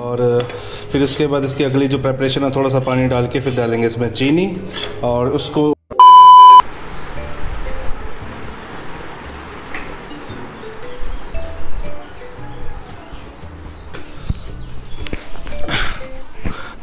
और फिर उसके बाद इसकी अगली जो प्रेपरेशन है, थोड़ा सा पानी डाल के फिर डालेंगे इसमें चीनी और उसको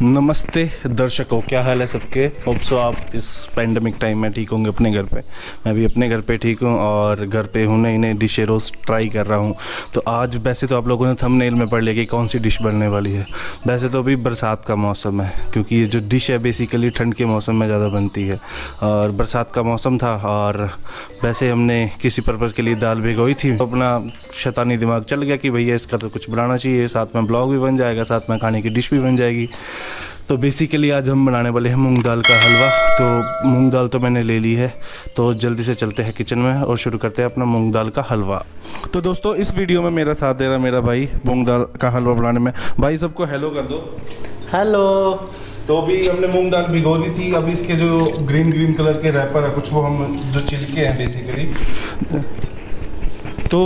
नमस्ते दर्शकों, क्या हाल है सबके। होप सो आप इस पैंडमिक टाइम में ठीक होंगे अपने घर पे। मैं भी अपने घर पे ठीक हूँ और घर पे हूँ नई डिशें रोज़ ट्राई कर रहा हूँ। तो आज वैसे तो आप लोगों ने थंबनेल में पढ़ लिया कि कौन सी डिश बनने वाली है। वैसे तो अभी बरसात का मौसम है, क्योंकि ये जो डिश है बेसिकली ठंड के मौसम में ज़्यादा बनती है और बरसात का मौसम था। और वैसे हमने किसी पर्पज़ के लिए दाल भिगोई थी, तो अपना शैतानी दिमाग चल गया कि भैया इसका तो कुछ बनाना चाहिए, साथ में ब्लॉग भी बन जाएगा, साथ में खाने की डिश भी बन जाएगी। तो बेसिकली आज हम बनाने वाले हैं मूंग दाल का हलवा। तो मूंग दाल तो मैंने ले ली है, तो जल्दी से चलते हैं किचन में और शुरू करते हैं अपना मूंग दाल का हलवा। तो दोस्तों, इस वीडियो में मेरा साथ दे रहा है मेरा भाई मूंग दाल का हलवा बनाने में। भाई सबको हेलो कर दो। हेलो। तो अभी हमने मूंग दाल भिगो दी थी। अभी इसके जो ग्रीन कलर के रैपर है कुछ, वो हम जो छिलके हैं बेसिकली, तो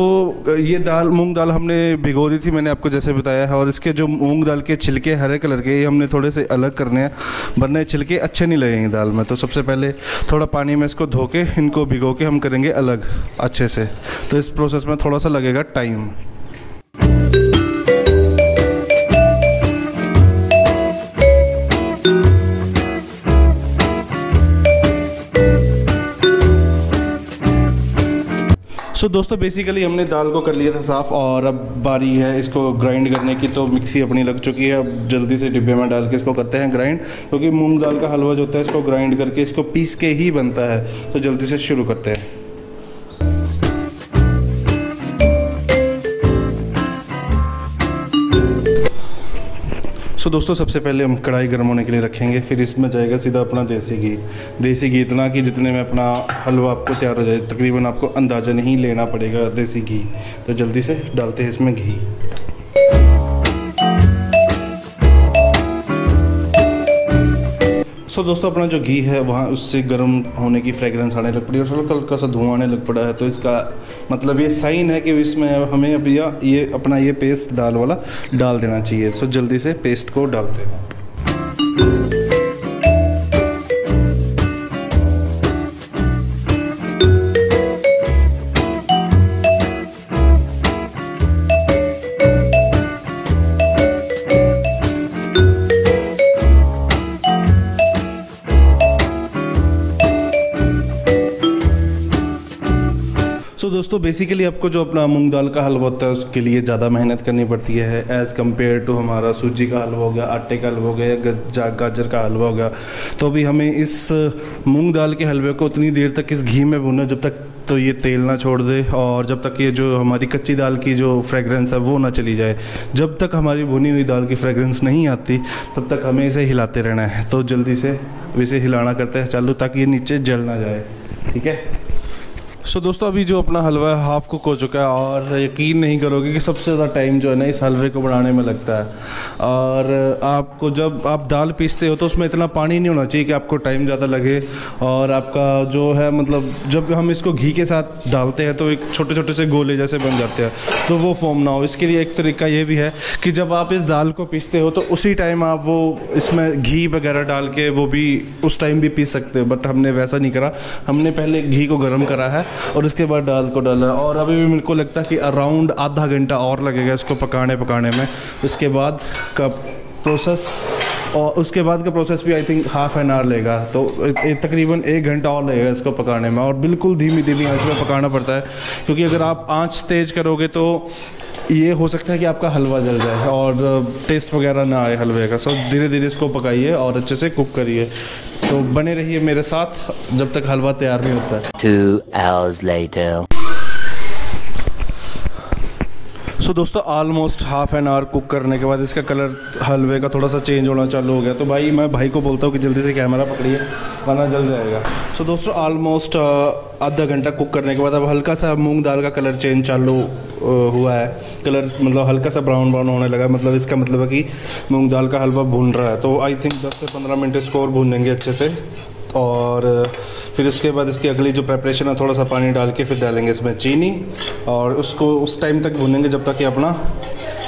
ये दाल मूंग दाल हमने भिगो दी थी, मैंने आपको जैसे बताया है। और इसके जो मूंग दाल के छिलके हरे कलर के, ये हमने थोड़े से अलग करने हैं, वरना छिलके अच्छे नहीं लगेंगे दाल में। तो सबसे पहले थोड़ा पानी में इसको धो के, इनको भिगो के हम करेंगे अलग अच्छे से। तो इस प्रोसेस में थोड़ा सा लगेगा टाइम। सो दोस्तों, बेसिकली हमने दाल को कर लिया था साफ़ और अब बारी है इसको ग्राइंड करने की। तो मिक्सी अपनी लग चुकी है, अब जल्दी से डिब्बे में डाल के इसको करते हैं ग्राइंड, क्योंकि मूंग दाल का हलवा जो होता है इसको ग्राइंड करके, इसको पीस के ही बनता है। तो जल्दी से शुरू करते हैं। सो दोस्तों, सबसे पहले हम कढ़ाई गर्म होने के लिए रखेंगे, फिर इसमें जाएगा सीधा अपना देसी घी। देसी घी इतना कि जितने में अपना हलवा आपको तैयार हो जाए, तकरीबन आपको अंदाज़ा नहीं लेना पड़ेगा देसी घी। तो जल्दी से डालते हैं इसमें घी। सो दोस्तों, अपना जो घी है वहाँ उससे गर्म होने की फ्रेगरेंस आने लग पड़ी है और हल्का सा धुआं आने लग पड़ा है। तो इसका मतलब ये साइन है कि इसमें हमें अब ये अपना ये पेस्ट दाल वाला डाल देना चाहिए। सो जल्दी से पेस्ट को डालते हैं। दोस्तों, बेसिकली आपको जो अपना मूंग दाल का हलवा होता है उसके लिए ज़्यादा मेहनत करनी पड़ती है एज़ कम्पेयर टू हमारा सूजी का हलवा हो गया, आटे का हलवा हो गया या गाजर का हलवा हो गया। तो अभी हमें इस मूंग दाल के हलवे को उतनी देर तक इस घी में भूनना जब तक तो ये तेल ना छोड़ दे और जब तक ये जो हमारी कच्ची दाल की जो फ्रेगरेंस है वो ना चली जाए। जब तक हमारी भुनी हुई दाल की फ्रेगरेंस नहीं आती तब तक हमें इसे हिलाते रहना है। तो जल्दी से इसे हिलाना करते हैं चालू, ताकि ये नीचे जल ना जाए। ठीक है। सो दोस्तों, अभी जो अपना हलवा है हाफ कुक हो चुका है और यकीन नहीं करोगे कि सबसे ज़्यादा टाइम जो है ना इस हलवे को बनाने में लगता है। और आपको जब आप दाल पीसते हो तो उसमें इतना पानी नहीं होना चाहिए कि आपको टाइम ज़्यादा लगे। और आपका जो है मतलब जब हम इसको घी के साथ डालते हैं तो एक छोटे छोटे से गोले जैसे बन जाते हैं, तो वो फॉर्म ना हो इसके लिए एक तरीका ये भी है कि जब आप इस दाल को पीसते हो तो उसी टाइम आप वो इसमें घी वगैरह डाल के वो भी उस टाइम भी पीस सकते हो। बट हमने वैसा नहीं करा, हमने पहले घी को गर्म करा है और उसके बाद दाल को डाला। और अभी भी मेरे को लगता है कि अराउंड आधा घंटा और लगेगा इसको पकाने में। उसके बाद का प्रोसेस भी I think half an hour लेगा। तो तकरीबन 1 घंटा और लगेगा इसको पकाने में। और बिल्कुल धीमी धीमी आंच में पकाना पड़ता है, क्योंकि अगर आप आंच तेज़ करोगे तो ये हो सकता है कि आपका हलवा जल जाए और टेस्ट वगैरह ना आए हलवे का। सो धीरे धीरे इसको पकाइए और अच्छे से कुक करिए। तो बने रहिए मेरे साथ जब तक हलवा तैयार नहीं होता है। 2 hours later। सो दोस्तों, almost half an hour cook करने के बाद इसका कलर हलवे का थोड़ा सा चेंज होना चालू हो गया। तो भाई मैं भाई को बोलता हूँ कि जल्दी से कैमरा पकड़िए वरना जल जाएगा। सो दोस्तों, ऑलमोस्ट आधा घंटा कुक करने के बाद अब हल्का सा मूंग दाल का कलर चेंज चालू हुआ है। कलर मतलब हल्का सा ब्राउन होने लगा, मतलब इसका मतलब है कि मूंग दाल का हलवा भून रहा है। तो आई थिंक 10 से 15 मिनट इसको और भूनेंगे अच्छे से। और फिर उसके बाद इसकी अगली जो प्रेपरेशन है, थोड़ा सा पानी डाल के फिर डालेंगे इसमें चीनी और उसको उस टाइम तक भूनेंगे जब तक कि अपना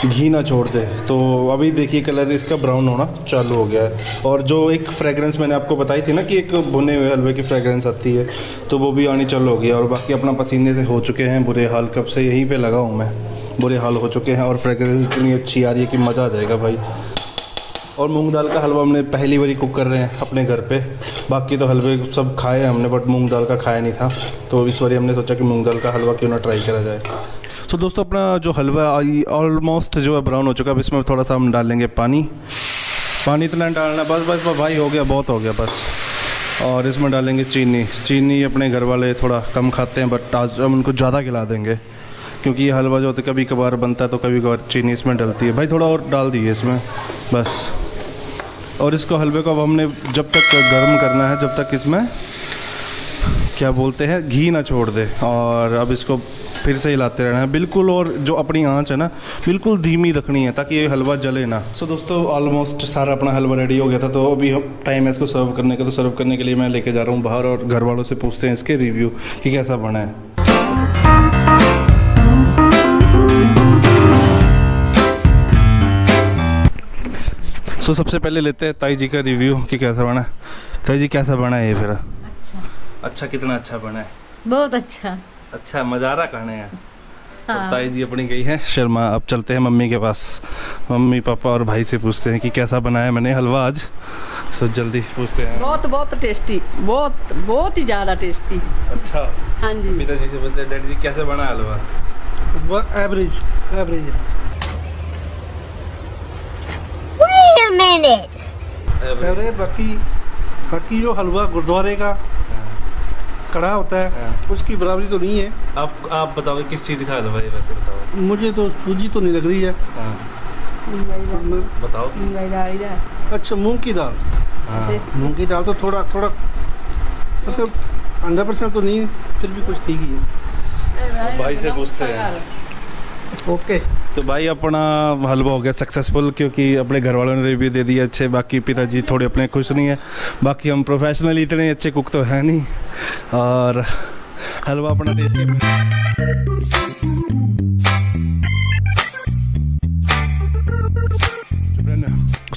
घी ना छोड़ दे। तो अभी देखिए कलर इसका ब्राउन होना चालू हो गया है। और जो एक फ्रेगरेंस मैंने आपको बताई थी ना कि एक भुने हुए हलवे की फ्रेगरेंस आती है, तो वो भी आनी चालू हो गया। और बाकी अपना पसीने से हो चुके हैं बुरे हाल, कब से यहीं पे लगा हूँ मैं, बुरे हाल हो चुके हैं। और फ्रेगरेंस इतनी अच्छी आ रही है कि मज़ा आ जाएगा भाई। और मूंग दाल का हलवा हमने पहली बार कुक कर रहे हैं अपने घर पे। बाकी तो हलवे सब खाए हमने, बट मूंग दाल का खाया नहीं था, तो इस बार हमने सोचा कि मूंग दाल का हलवा क्यों ना ट्राई करा जाए। तो दोस्तों अपना जो हलवा ऑलमोस्ट जो है ब्राउन हो चुका है। अब इसमें थोड़ा सा हम डालेंगे पानी। पानी इतना डालना बस बस भाई, हो गया, बहुत हो गया बस। और इसमें डालेंगे चीनी। चीनी अपने घर वाले थोड़ा कम खाते हैं, बट आज हम उनको ज़्यादा खिला देंगे, क्योंकि ये हलवा जो होता है कभी कभार बनता है तो कभी कभार चीनी इसमें डलती है। भाई थोड़ा और डाल दीजिए इसमें बस। और इसको हलवे को अब हमने जब तक गर्म करना है, जब तक इसमें क्या बोलते हैं घी ना छोड़ दे। और अब इसको फिर से हिलाते रहना है बिल्कुल। और जो अपनी आंच है ना बिल्कुल धीमी रखनी है ताकि ये हलवा जले ना। सो दोस्तों ऑलमोस्ट सारा अपना हलवा रेडी हो गया था। तो अभी टाइम है इसको सर्व करने का। तो सर्व करने के लिए मैं लेके जा रहा हूँ बाहर और घर वालों से पूछते हैं इसके रिव्यू कि कैसा बना है। सो सबसे पहले लेते हैं ताई जी का रिव्यू कि कैसा बना। ताई जी कैसा बना है ये फिर? अच्छा कितना अच्छा बना है? बहुत अच्छा। अच्छा मज़ा आ रहा खाने का? हाँ। ताई जी अपनी गई है शर्मा। अब चलते हैं मम्मी के पास। मम्मी पापा और भाई से पूछते हैं कि कैसा बनाया मैंने हलवा आज। सो जल्दी पूछते हैं। बहुत टेस्टी, बहुत ही ज़्यादा टेस्टी। अच्छा हाँ जी। पिताजी से पूछते हैं डैडी जी कैसे बना हलवा? Average average. अरे बाकी जो हलवा गुरुद्वारे का कड़ा होता है उसकी बराबरी तो नहीं है। आप बताओ किस चीज़ का हलवा है वैसे? बताओ मुझे तो सूजी तो नहीं लग रही है। बताओ। अच्छा मूंग की दाल। मूंग की दाल तो थोड़ा थोड़ा मतलब 100% तो नहीं है, फिर भी कुछ ठीक ही है। भाई से पूछते हैं। ओके तो भाई अपना हलवा हो गया सक्सेसफुल, क्योंकि अपने घर वालों ने रिव्यू दे दिया अच्छे। बाकी पिताजी थोड़े अपने खुश नहीं है। बाकी हम प्रोफेशनली इतने अच्छे कुक तो हैं नहीं, और हलवा अपना टेस्टी।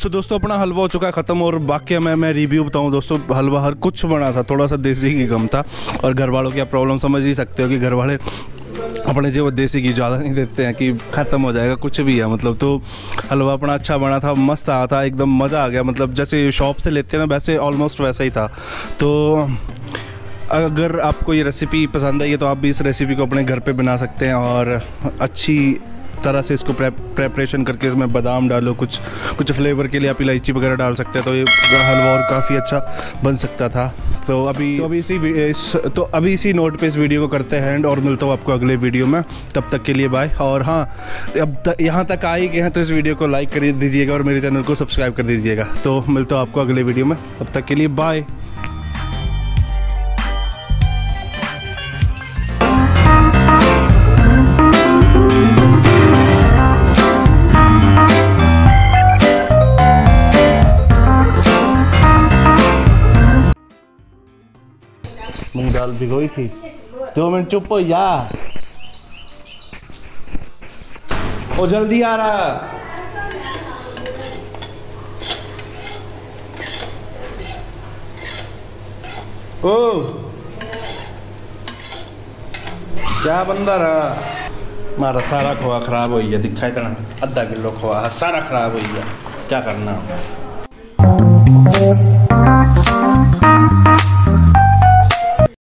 तो दोस्तों अपना हलवा हो चुका है ख़त्म। और बाकी मैं रिव्यू बताऊं दोस्तों, हलवा हर कुछ बना था, थोड़ा सा देसी घी कम था। और घर वालों की आप प्रॉब्लम समझ ही सकते हो कि घर वाले अपने जो देसी घी ज़्यादा नहीं देते हैं कि ख़त्म हो जाएगा कुछ भी है मतलब। तो हलवा अपना अच्छा बना था, मस्त आया था एकदम, मज़ा आ गया। मतलब जैसे शॉप से लेते हैं ना वैसे ऑलमोस्ट वैसा ही था। तो अगर आपको ये रेसिपी पसंद आई है तो आप भी इस रेसिपी को अपने घर पर बना सकते हैं। और अच्छी तरह से इसको प्रेपरेशन करके इसमें बादाम डालो, कुछ फ्लेवर के लिए आप इलायची वगैरह डाल सकते हैं। तो ये हलवा और काफ़ी अच्छा बन सकता था। तो अभी इसी नोट पे इस वीडियो को करते हैं एंड, और मिलता हूँ आपको अगले वीडियो में। तब तक के लिए बाय। और हाँ, अब यहाँ तक आ ही गए हैं तो इस वीडियो को लाइक कर दीजिएगा और मेरे चैनल को सब्सक्राइब कर दीजिएगा। तो मिलता हूँ आपको अगले वीडियो में। तब तक के लिए बाय। मूंग दाल भिगोई थी। 2 मिनट चुप हो यार, ओ जल्दी आ रहा। ओ क्या बंदा रहा, मारा सारा खोआ खराब हो गया। दिखा इतना आधा किलो खोआ सारा खराब हो गया, क्या करना।